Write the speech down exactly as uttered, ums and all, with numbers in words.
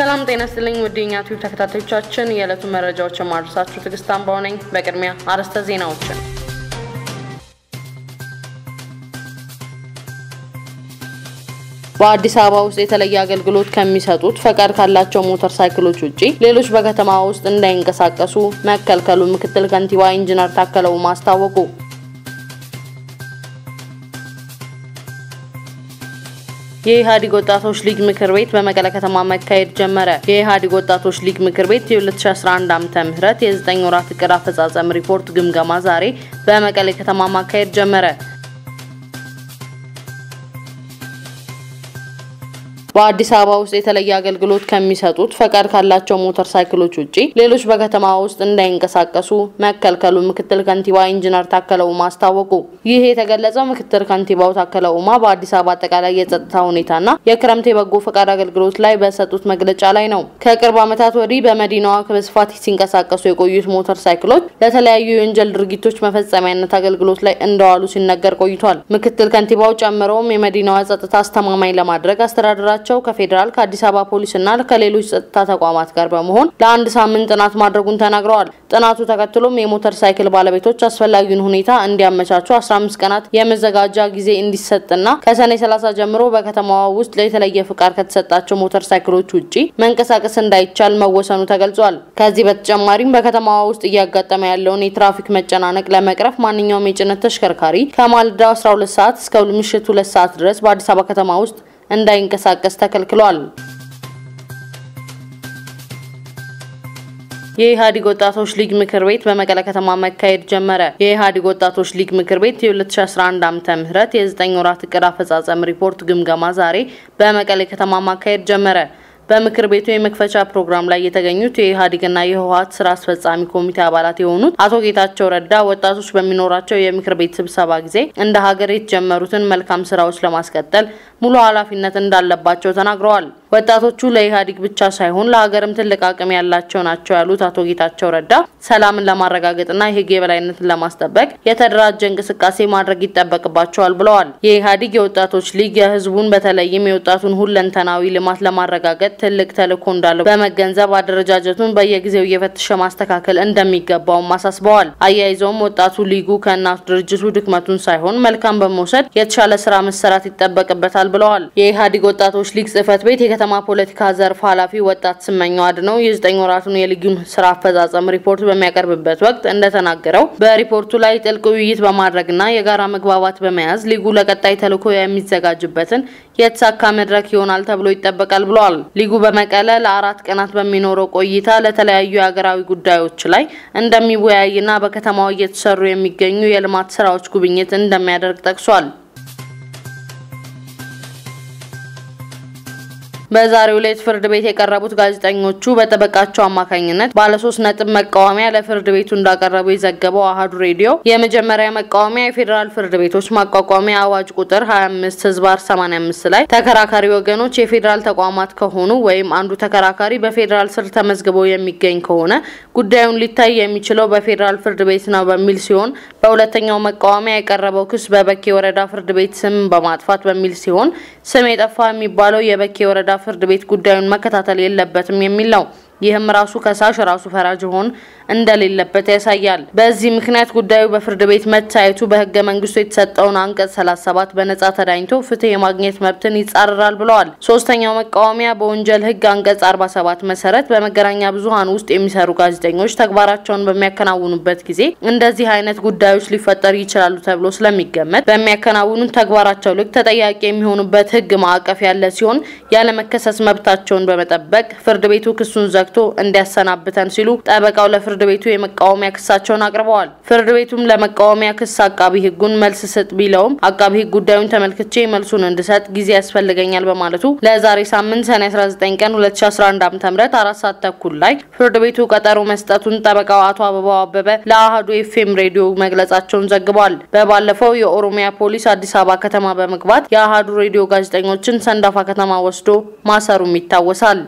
ሰላም ጤና ይስጥልኝ ወዲኛ ዩቲዩብ ተከታታዮቻችን የዕለቱ መረጃዎች ማድረሳችሁ ትግስታን ባውነኝ በቅድሚያ አርዕስተ ዜናዎች በአዲስ አበባ ውስጥ የተለየ አገልግሎት ከሚሰጡት ፈቃድ ካላቸው ሞተር ሳይክሎች ውጪ ሌሎች በከተማ ውስጥ እንዳይንቀሳቀሱ መከልከሉ ምክትል ከንቲባ ኢንጂነር ታከለ ኡማ አስታወቁ። የኢሃዲግ ወጣቶች ሊግ ምክር ቤት በመቀለ ከተማ መካሄድ ጀመረ። የኢሃዲግ ወጣቶች ሊግ ምክር ቤት የ2011 ዓ.ም ምህረት የ9 ወራት እቅድ አፈጻጸም ሪፖርት ግምገማ ዛሬ በመቀለ ከተማ መካሄድ ጀመረ። በአዲስ አበባ ውስጥ የተለየ አገልግሎት ከሚሰጡት ፈቃድ ካላቸው ሞተር ሳይክሎች ውጪ ሌሎች በከተማ ውስጥ እንዳይንቀሳቀሱ መከልከሉ ምክትል ከንቲባ ኢንጂነር ታከለ ኡማ አስታወቁ። ይሄ የተገለጸው ምክትል ከንቲባው ታከለ ኡማ በአዲስ አበባ አጠቃላይ የጸጥታ ሁኔታና የክረምት የበጎ ፈቃድ አገልግሎት ላይ በሰጡት መግለጫ ላይ ነው። ከቅርብ ዓመታት ወዲህ በመዲናዋ በስፋት ሲንቀሳቀሱ የቆዩት ሞተር ሳይክሎች ለተለያዩ የወንጀል ድርጊቶች መፈጸሚያነት አገልግሎት ላይ እንደዋሉ ሲነገር ቆይቷል። ምክትል ከንቲባው ጨምረውም የመዲናዋ ጸጥታ አስተማማኝ ለማድረግ አስተዳደራ ቸው ከፌደራል ከአዲስ አበባ ፖሊስና ከሌሎች ጸጥታ ተቋማት ጋር በመሆን ለአንድ ሳምንት ጥናት ማድረጉን ተናግረዋል። ጥናቱ ተከትሎም የሞተር ሳይክል ባለቤቶች አስፈላጊውን ሁኔታ እንዲያመቻቹ አስራ አምስት ቀናት የመዘጋጃ ጊዜ እንዲሰጥና ከሰኔ ሰላሳ ጀምሮ በከተማዋ ውስጥ ለተለየ ፍቃድ ከተሰጣቸው ሞተር ሳይክሎች ውጪ መንቀሳቀስ እንዳይቻል መወሰኑ ተገልጿል። ከዚህ በተጨማሪም በከተማዋ ውስጥ እያጋጠመ ያለውን የትራፊክ መጨናነቅ ለመቅረፍ ማንኛውም የጭነት ተሽከርካሪ ከማለዳው አስራ ሁለት ሰዓት እስከ ምሽቱ ሁለት ሰዓት ድረስ በአዲስ አበባ ከተማ ውስጥ እንዳይንቀሳቀስ ተከልክሏል። የኢሃዲግ ወጣቶች ሊግ ምክር ቤት በመቀለ ከተማ መካሄድ ጀመረ። የኢሃዲግ ወጣቶች ሊግ ምክር ቤት የ2011 ዓ.ም ምህረት የ9 ወራት እቅድ አፈጻጸም ሪፖርት ግምገማ ዛሬ በመቀለ ከተማ መካሄድ ጀመረ። በምክር ቤቱ የመክፈቻ ፕሮግራም ላይ የተገኙት የኢሃዲግና የህወሓት ስራ አስፈጻሚ ኮሚቴ አባላት የሆኑት አቶ ጌታቸው ረዳ ወጣቶች በሚኖራቸው የምክር ቤት ስብሰባ ጊዜ እንደ ሀገር የተጀመሩትን መልካም ስራዎች ለማስቀጠል ሙሉ ኃላፊነት እንዳለባቸው ተናግረዋል። ወጣቶቹ ለኢሃዲግ ብቻ ሳይሆን ለሀገርም ትልቅ አቅም ያላቸው ናቸው ያሉት አቶ ጌታቸው ረዳ ሰላምን ለማረጋገጥና የህግ የበላይነትን ለማስጠበቅ የተደራጀ እንቅስቃሴ ማድረግ ይጠበቅባቸዋል ብለዋል። የኢሃዲግ የወጣቶች ሊግ የህዝቡን በተለይም የወጣቱን ሁለንተናዊ ልማት ለማረጋገጥ ትልቅ ተልእኮ እንዳለው በመገንዘብ አደረጃጀቱን በየጊዜው የፈተሸ ማስተካከል እንደሚገባው ማሳስበዋል። አያይዘውም ወጣቱ ሊጉ ከእናት ድርጅቱ ድክመቱን ሳይሆን መልካም በመውሰድ የተሻለ ስራ መሰራት ይጠበቅበታል ብለዋል። የኢሃዲግ ወጣቶች ሊግ ጽህፈት ቤት የከተማ ፖለቲካ ዘርፍ ኃላፊ ወጣት ስመኛው አድነው የ9 ወራቱን የሊጉን ስራ አፈጻጸም ሪፖርት በሚያቀርብበት ወቅት እንደተናገረው በሪፖርቱ ላይ ጥልቅ ውይይት በማድረግና የጋራ መግባባት በመያዝ ሊጉ ለቀጣይ ተልእኮ የሚዘጋጅበትን የተሳካ መድረክ ይሆናል ተብሎ ይጠበቃል ብለዋል። ሊጉ በመቀለ ለአራት ቀናት በሚኖረው ቆይታ ለተለያዩ ሀገራዊ ጉዳዮች ላይ እንደሚወያይና በከተማው እየተሰሩ የሚገኙ የልማት ስራዎች ጉብኝት እንደሚያደርግ ተጠቅሷል። በዛሬው ዕለት ፍርድ ቤት የቀረቡት ጋዜጠኞቹ በጠበቃቸው አማካኝነት ባለ ሶስት ነጥብ መቃወሚያ ለፍርድ ቤቱ እንዳቀረቡ የዘገበው አሃዱ ሬዲዮ የመጀመሪያ መቃወሚያ የፌደራል ፍርድ ቤቶች ማቋቋሚያ አዋጅ ቁጥር ሃያ አምስት ህዝብ አር ሰማንያ አምስት ላይ ተከራካሪ ወገኖች የፌደራል ተቋማት ከሆኑ ወይም አንዱ ተከራካሪ በፌደራል ስር ተመዝግቦ የሚገኝ ከሆነ ጉዳዩን ሊታይ የሚችለው በፌደራል ፍርድ ቤት ነው በሚል ሲሆን በሁለተኛው መቃወሚያ የቀረበው ክስ በበኬ ወረዳ ፍርድ ቤት ስም በማጥፋት በሚል ሲሆን ስም የጠፋ የሚባለው የበኬ ወረዳ ፍርድ ቤት ጉዳዩን መከታተል የለበትም የሚል ነው። ይህም ራሱ ከሳሽ ራሱ ፈራጅ ሆን እንደሌለበት ያሳያል። በዚህ ምክንያት ጉዳዩ በፍርድ ቤት መታየቱ በህገ መንግስቱ የተሰጠውን አንቀጽ ሰላሳ ሰባት በነጻ ተዳኝቶ ፍትህ የማግኘት መብትን ይጻረራል ብለዋል። ሶስተኛው መቃወሚያ በወንጀል ህግ አንቀጽ አርባ ሰባት መሰረት በመገናኛ ብዙሃን ውስጥ የሚሰሩ ጋዜጠኞች ተግባራቸውን በሚያከናውኑበት ጊዜ እንደዚህ አይነት ጉዳዮች ሊፈጠር ይችላል ተብሎ ስለሚገመት በሚያከናውኑት ተግባራቸው ልክ ተጠያቂ የሚሆኑበት ህግ ማዕቀፍ ያለ ሲሆን ያለ መከሰስ መብታቸውን በመጠበቅ ፍርድ ቤቱ ክሱን ቶ እንዲያሰናብተን ሲሉ ጠበቃው ለፍርድ ቤቱ የመቃወሚያ ክሳቸውን አቅርበዋል። ፍርድ ቤቱም ለመቃወሚያ ክስ አቃቢ ህጉን መልስ ሰጥ ቢለውም አቃቢ ህግ ጉዳዩን ተመልክቼ መልሱን እንድሰጥ ጊዜ ያስፈልገኛል በማለቱ ለዛሬ ሳምንት ሰኔ አስራ ዘጠኝ ቀን ሁለት ሺህ አስራ አንድ ዓ.ም አራት ሰዓት ተኩል ላይ ፍርድ ቤቱ ቀጠሮ መስጠቱን ጠበቃው አቶ አበባው አበበ ለአሃዱ ኤፍኤም ሬዲዮ መግለጻቸውን ዘግቧል። በባለፈው የኦሮሚያ ፖሊስ አዲስ አበባ ከተማ በመግባት የአሃዱ ሬዲዮ ጋዜጠኞችን ሰንዳፋ ከተማ ወስዶ ማሰሩም ይታወሳል።